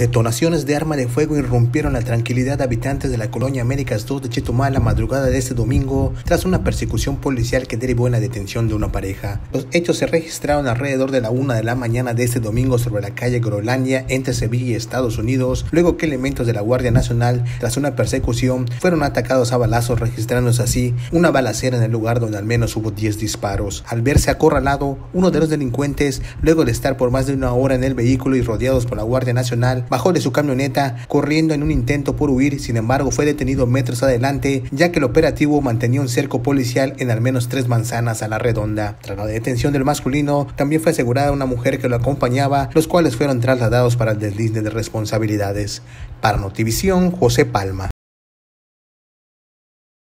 Detonaciones de arma de fuego irrumpieron la tranquilidad de habitantes de la colonia Américas 2 de Chetumal la madrugada de este domingo tras una persecución policial que derivó en la detención de una pareja. Los hechos se registraron alrededor de la 1:00 de la mañana de este domingo sobre la calle Grolandia entre Sevilla y Estados Unidos, luego que elementos de la Guardia Nacional, tras una persecución, fueron atacados a balazos, registrándose así una balacera en el lugar donde al menos hubo 10 disparos. Al verse acorralado, uno de los delincuentes, luego de estar por más de una hora en el vehículo y rodeados por la Guardia Nacional, bajó de su camioneta corriendo en un intento por huir. Sin embargo, fue detenido metros adelante, ya que el operativo mantenía un cerco policial en al menos 3 manzanas a la redonda. Tras la detención del masculino, también fue asegurada una mujer que lo acompañaba, los cuales fueron trasladados para el desliz de responsabilidades. Para Notivisión, José Palma.